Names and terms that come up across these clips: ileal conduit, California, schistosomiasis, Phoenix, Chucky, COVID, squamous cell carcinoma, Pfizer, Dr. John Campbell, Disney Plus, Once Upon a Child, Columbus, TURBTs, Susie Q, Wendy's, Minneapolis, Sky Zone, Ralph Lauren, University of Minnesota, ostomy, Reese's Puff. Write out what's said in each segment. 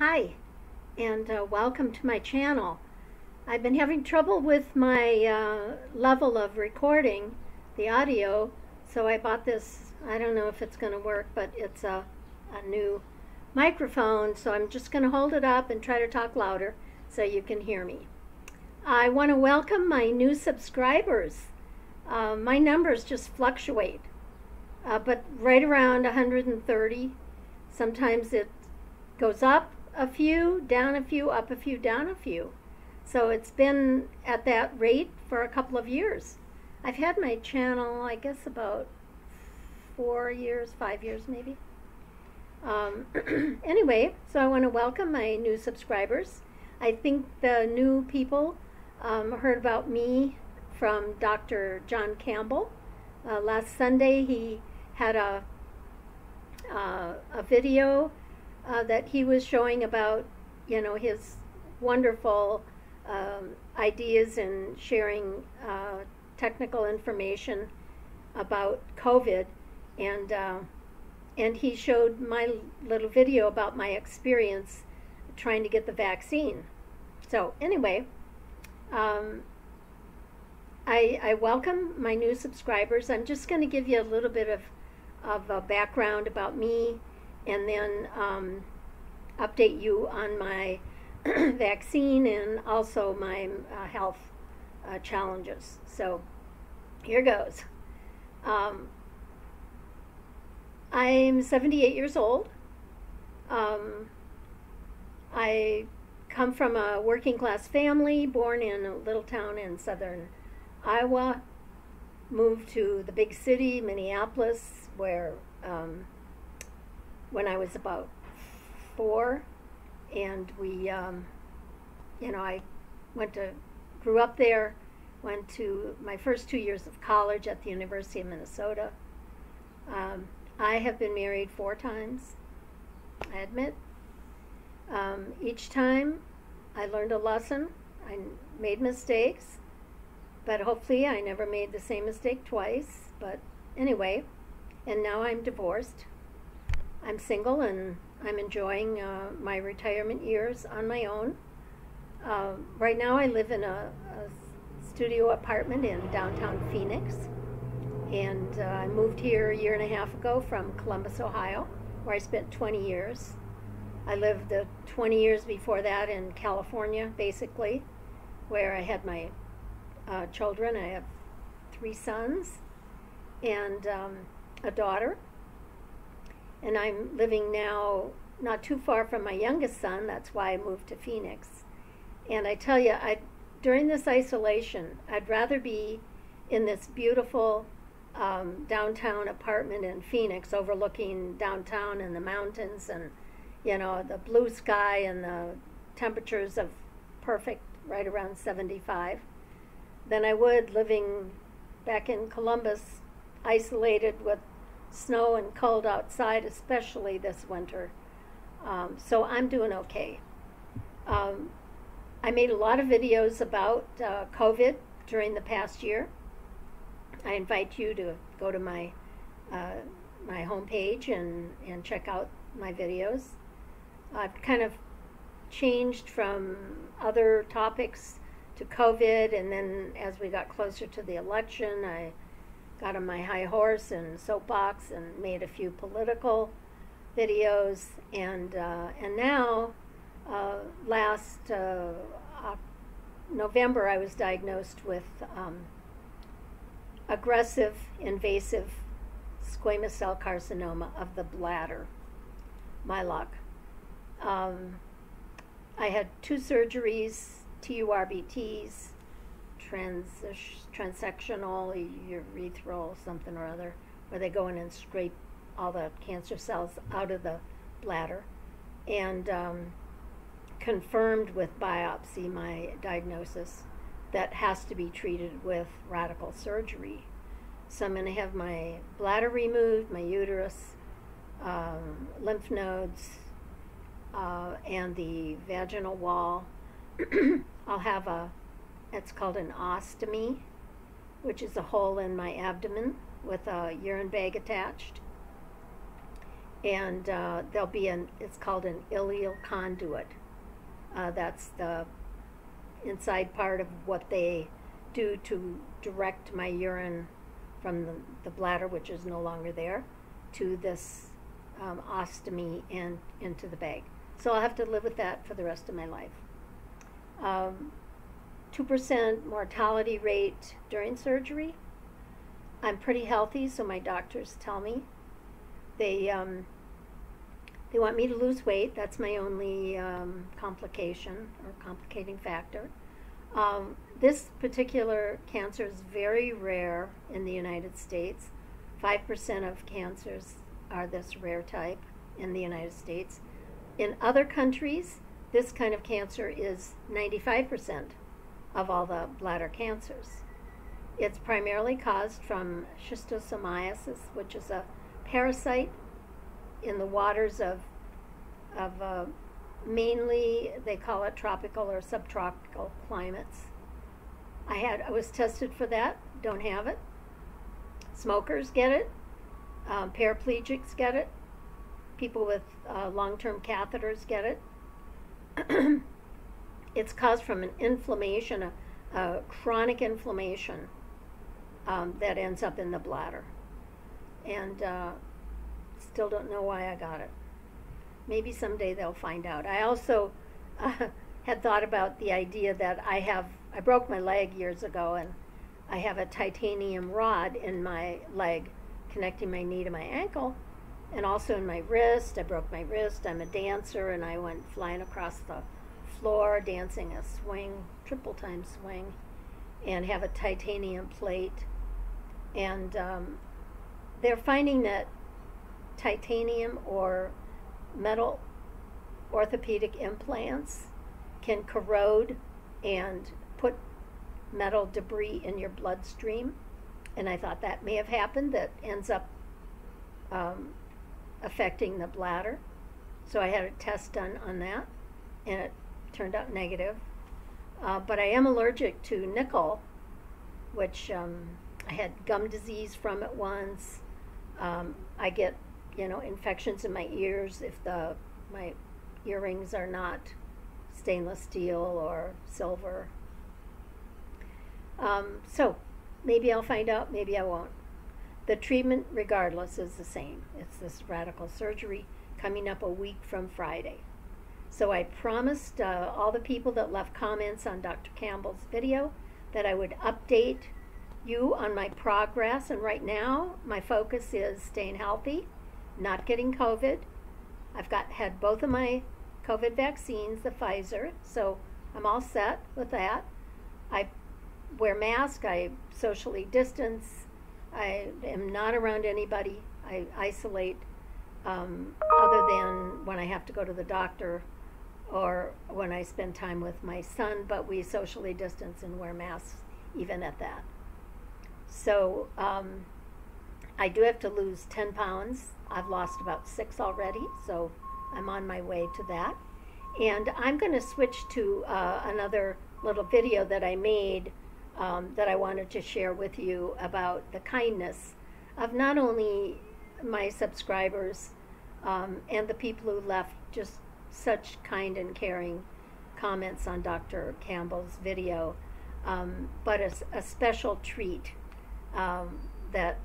Hi, and welcome to my channel. I've been having trouble with my level of recording the audio, so I bought this. I don't know if it's going to work, but it's a new microphone, so I'm just going to hold it up and try to talk louder so you can hear me. I want to welcome my new subscribers. My numbers just fluctuate, but right around 130. Sometimes it goes up a few, down a few, up a few, down a few. So it's been at that rate for a couple of years. I've had my channel, I guess, about 4 years, 5 years maybe. Anyway, so I want to welcome my new subscribers. I think the new people heard about me from Dr. John Campbell. Last Sunday he had a video that he was showing about, you know, his wonderful ideas and sharing technical information about COVID, and he showed my little video about my experience trying to get the vaccine. So anyway, I welcome my new subscribers. I'm just going to give you a little bit of a background about me, and then update you on my vaccine and also my health challenges. So here goes. I'm 78 years old. I come from a working class family, born in a little town in southern Iowa, moved to the big city, Minneapolis, where when I was about 4, and we, you know, I grew up there, went to my first 2 years of college at the University of Minnesota. I have been married 4 times, I admit. Each time I learned a lesson, I made mistakes, but hopefully I never made the same mistake twice. But anyway, and now I'm divorced. I'm single, and I'm enjoying my retirement years on my own. Right now I live in a studio apartment in downtown Phoenix, and I moved here a year and a half ago from Columbus, Ohio, where I spent 20 years. I lived the 20 years before that in California, basically, where I had my children. I have 3 sons and a daughter. And I'm living now not too far from my youngest son. That's why I moved to Phoenix. And I tell you, during this isolation, I'd rather be in this beautiful downtown apartment in Phoenix, overlooking downtown and the mountains, and, you know, the blue sky and the temperatures of perfect, right around 75, than I would living back in Columbus, isolated with snow and cold outside, especially this winter. So I'm doing okay. I made a lot of videos about COVID during the past year. I invite you to go to my my homepage and check out my videos. I've kind of changed from other topics to COVID, and then as we got closer to the election, I got on my high horse and soapbox and made a few political videos, and now last November I was diagnosed with aggressive invasive squamous cell carcinoma of the bladder. My luck. I had 2 surgeries, TURBTs, Transectional urethral something or other, where they go in and scrape all the cancer cells out of the bladder, and confirmed with biopsy my diagnosis that has to be treated with radical surgery. So I'm going to have my bladder removed, my uterus, lymph nodes, and the vaginal wall. I'll have it's called an ostomy, which is a hole in my abdomen with a urine bag attached. and there'll be it's called an ileal conduit. That's the inside part of what they do to direct my urine from the bladder, which is no longer there, to this ostomy and into the bag. So I'll have to live with that for the rest of my life. 2% mortality rate during surgery. I'm pretty healthy, so my doctors tell me. They want me to lose weight. That's my only complication or complicating factor. This particular cancer is very rare in the United States. 5% of cancers are this rare type in the United States. In other countries, this kind of cancer is 95% of all the bladder cancers. It's primarily caused from schistosomiasis, which is a parasite in the waters of mainly, they call it tropical or subtropical climates. I was tested for that, don't have it. Smokers get it, paraplegics get it, people with long-term catheters get it. It's caused from an inflammation, a chronic inflammation that ends up in the bladder. And still don't know why I got it. Maybe someday they'll find out. I also had thought about the idea that I broke my leg years ago, and I have a titanium rod in my leg connecting my knee to my ankle, and also in my wrist. I broke my wrist. I'm a dancer, and I went flying across the floor dancing a swing, triple time swing, and have a titanium plate. And they're finding that titanium or metal orthopedic implants can corrode and put metal debris in your bloodstream. And I thought that may have happened, that ends up affecting the bladder. So I had a test done on that, and it turned out negative. But I am allergic to nickel, which I had gum disease from it once. I get, infections in my ears if my earrings are not stainless steel or silver. So maybe I'll find out, maybe I won't. The treatment, regardless, is the same. It's this radical surgery coming up a week from Friday. So I promised all the people that left comments on Dr. Campbell's video that I would update you on my progress, and right now my focus is staying healthy, not getting COVID. I've had both of my COVID vaccines, the Pfizer, so I'm all set with that. I wear masks, I socially distance, I am not around anybody, I isolate other than when I have to go to the doctor or when I spend time with my son, but we socially distance and wear masks even at that. So I do have to lose 10 pounds. I've lost about 6 already, so I'm on my way to that. And I'm going to switch to another little video that I made that I wanted to share with you about the kindness of not only my subscribers and the people who left just such kind and caring comments on Dr. Campbell's video, but a special treat that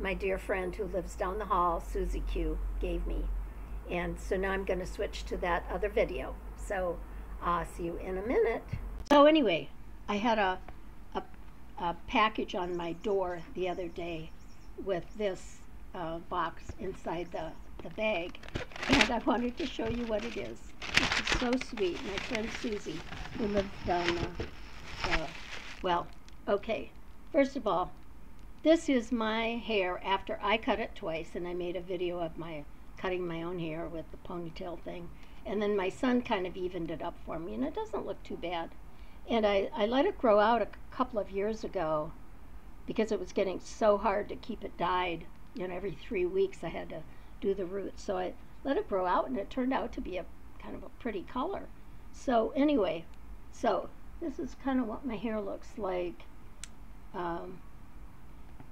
my dear friend who lives down the hall, Susie Q, gave me. And so now I'm going to switch to that other video. So I'll see you in a minute. So anyway, I had a package on my door the other day with this box inside the bag. And I wanted to show you what it is. This is so sweet. My friend Susie, who lives down well, okay. First of all, this is my hair after I cut it twice, and I made a video of my cutting my own hair with the ponytail thing. And then my son kind of evened it up for me, and it doesn't look too bad. And I let it grow out a couple of years ago because it was getting so hard to keep it dyed. Every 3 weeks I had to do the roots. So I let it grow out, and it turned out to be a kind of a pretty color. So anyway, so this is kind of what my hair looks like.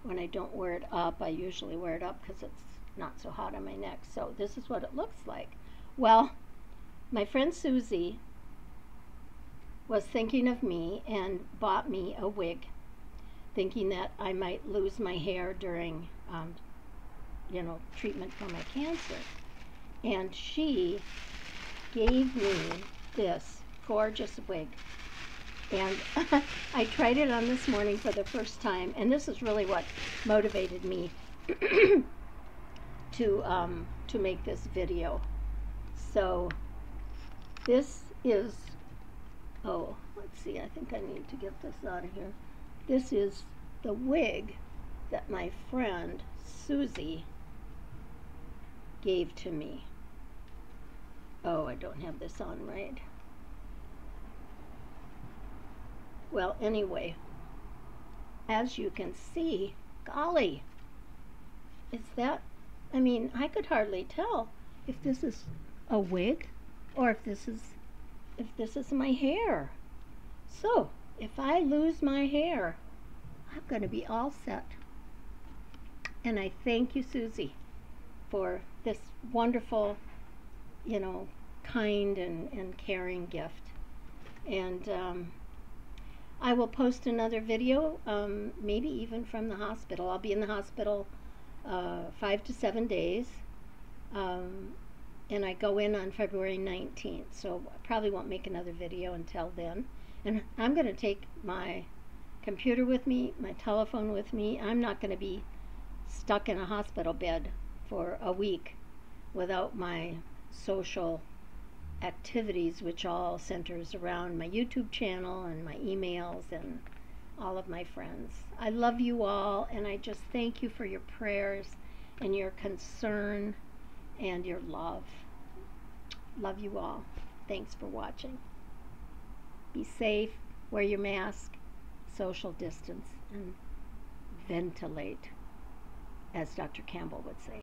When I don't wear it up, I usually wear it up because it's not so hot on my neck. So this is what it looks like. Well, my friend Susie was thinking of me and bought me a wig, thinking that I might lose my hair during treatment for my cancer. And she gave me this gorgeous wig. And I tried it on this morning for the first time, and this is really what motivated me to make this video. So this is, oh, let's see, I think I need to get this out of here. This is the wig that my friend Susie gave to me. Oh, I don't have this on right. Well, anyway, as you can see, golly, is that, I mean, I could hardly tell if this is a wig or if this is my hair. So if I lose my hair, I'm going to be all set. And I thank you, Susie, for this wonderful, kind and caring gift. And I will post another video, maybe even from the hospital. I'll be in the hospital 5 to 7 days. And I go in on February 19th, so I probably won't make another video until then. And I'm going to take my computer with me, my telephone with me. I'm not going to be stuck in a hospital bed for a week without my social activities, which all centers around my YouTube channel and my emails and all of my friends. I love you all, and I just thank you for your prayers and your concern and your love. Love you all. Thanks for watching. Be safe, wear your mask, social distance, and ventilate, as Dr. Campbell would say.